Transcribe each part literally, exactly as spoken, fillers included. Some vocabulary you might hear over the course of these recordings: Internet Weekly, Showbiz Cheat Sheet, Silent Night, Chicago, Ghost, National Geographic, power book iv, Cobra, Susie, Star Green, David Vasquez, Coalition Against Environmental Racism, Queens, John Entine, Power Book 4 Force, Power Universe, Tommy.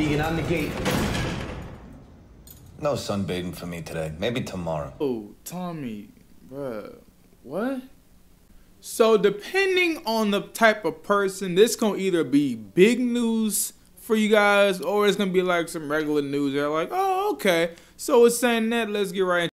Egan, I'm the gate. No sunbathing for me today. Maybe tomorrow. Oh, Tommy, bruh. What? So depending on the type of person, this gonna either be big news for you guys, or it's gonna be like some regular news. They're like, oh, okay. So it's saying that, let's get right into it.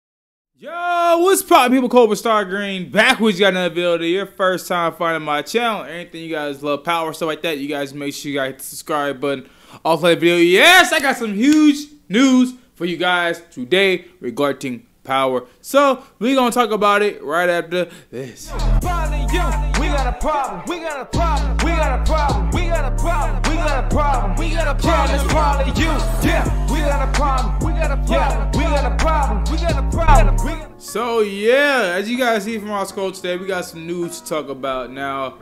Yo, what's poppin', people? Cobra, Star Green, back with you guys another video today. Your first time finding my channel, anything you guys love, power, stuff like that, you guys make sure you guys hit the subscribe button. Also play the video. Yes, I got some huge news for you guys today regarding power. So we're gonna talk about it right after this. We got a problem, we got a problem, we got a problem, we got a problem, we got a problem, we got a problem, it's probably you. Yeah, we got a problem, we got a problem, we got a problem, we got a problem. So yeah, as you guys see from our scroll today, we got some news to talk about. Now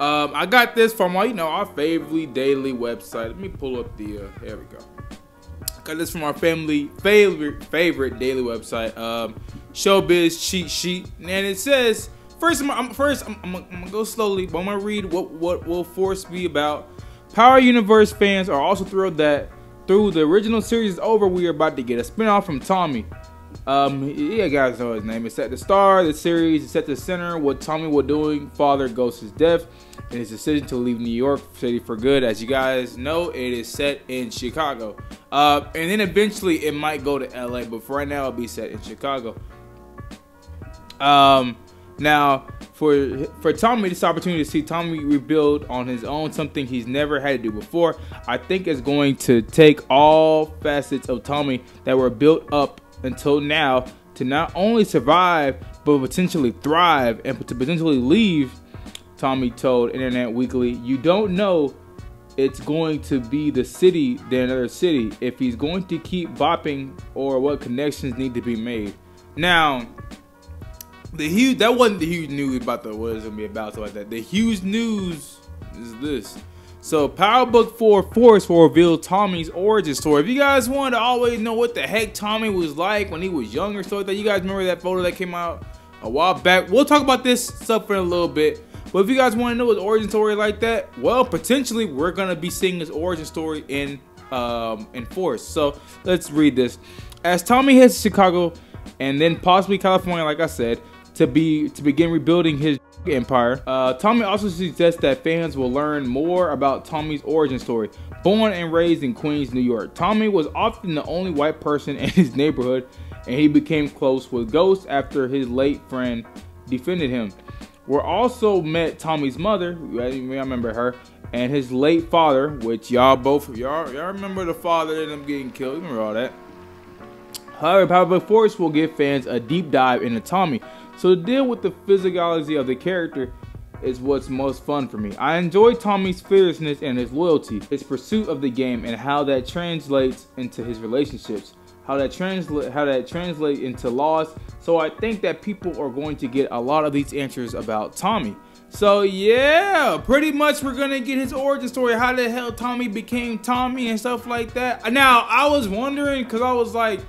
um I got this from our, you know, our favorite daily website. Let me pull up the uh there we go. Got this from our family favorite favorite daily website, um, Showbiz Cheat Sheet, and it says first. I'm, I'm first. I'm, I'm, I'm gonna go slowly, but I'm gonna read what what will Force be about. Power Universe fans are also thrilled that through the original series is over, we are about to get a spinoff from Tommy. Um, yeah, guys know his name. It's at the star. The series is set to center what Tommy was doing, father Ghost's death, and his decision to leave New York City for good. As you guys know, it is set in Chicago. Uh, and then eventually it might go to L A, but for right now it'll be set in Chicago. Um, now, for for Tommy, this opportunity to see Tommy rebuild on his own, something he's never had to do before, I think it's going to take all facets of Tommy that were built up until now to not only survive, but potentially thrive and to potentially leave. Tommy told Internet Weekly, you don't know it's going to be the city than another city if he's going to keep bopping or what connections need to be made. Now, the huge that wasn't the huge news about the what it's gonna be about, so like that. The huge news is this. So Power Book four Force will reveal Tommy's origin story. If you guys wanted to always know what the heck Tommy was like when he was younger, so that you guys remember that photo that came out a while back. We'll talk about this stuff in a little bit. But if you guys want to know his origin story like that, well, potentially we're gonna be seeing his origin story in um, in Force. So let's read this. As Tommy heads to Chicago and then possibly California, like I said, to be to begin rebuilding his empire, uh, Tommy also suggests that fans will learn more about Tommy's origin story. Born and raised in Queens, New York, Tommy was often the only white person in his neighborhood, and he became close with Ghost after his late friend defended him. We also met Tommy's mother, I remember her, and his late father, which y'all both, y'all remember the father and them getting killed, remember all that. However, Power Book Force will give fans a deep dive into Tommy, so to deal with the physicality of the character is what's most fun for me. I enjoy Tommy's fierceness and his loyalty, his pursuit of the game, and how that translates into his relationships. How that translate how that translate into laws. So I think that people are going to get a lot of these answers about Tommy. So yeah, pretty much we're gonna get his origin story, how the hell Tommy became Tommy and stuff like that. Now I was wondering, cause I was like,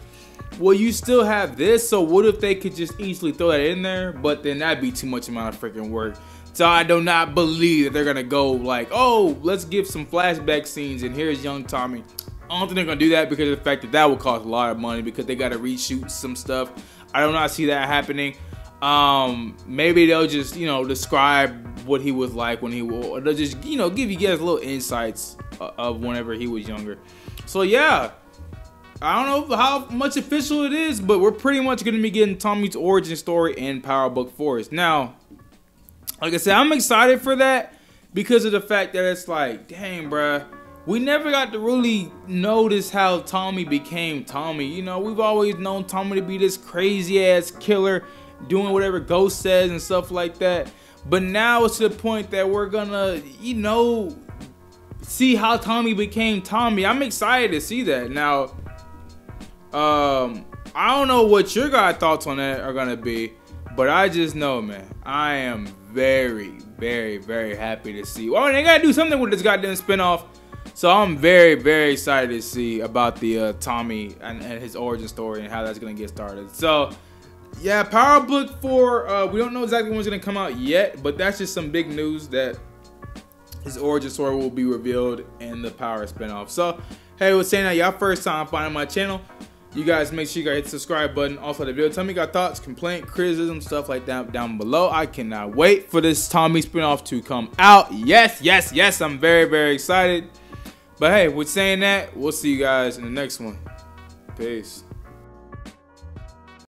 well, you still have this, so what if they could just easily throw that in there? But then that'd be too much amount of freaking work. So I do not believe that they're gonna go like, oh, let's give some flashback scenes and here's young Tommy. I don't think they're gonna do that because of the fact that that would cost a lot of money because they gotta reshoot some stuff. I do not see that happening. Um, maybe they'll just, you know, describe what he was like when he was. They'll just, you know, give you guys little insights of whenever he was younger. So yeah, I don't know how much official it is, but we're pretty much gonna be getting Tommy's origin story in Power Book Force. Now, like I said, I'm excited for that because of the fact that it's like, dang, bruh. We never got to really notice how Tommy became Tommy. You know, we've always known Tommy to be this crazy ass killer doing whatever Ghost says and stuff like that. But now it's to the point that we're gonna, you know, see how Tommy became Tommy. I'm excited to see that. Now, um, I don't know what your guys' thoughts on that are gonna be, but I just know, man, I am very, very, very happy to see. Well, I mean, they gotta do something with this goddamn spinoff. So I'm very, very excited to see about the uh, Tommy and, and his origin story and how that's going to get started. So, yeah, Power Book four, uh, we don't know exactly when it's going to come out yet, but that's just some big news that His origin story will be revealed in the Power spinoff. So, hey, was saying that y'all first time finding my channel, you guys make sure you guys hit the subscribe button. Also, the video. Tell me you got thoughts, complaint, criticism, stuff like that down below. I cannot wait for this Tommy spinoff to come out. Yes, yes, yes. I'm very, very excited. But hey, with saying that, we'll see you guys in the next one. Peace.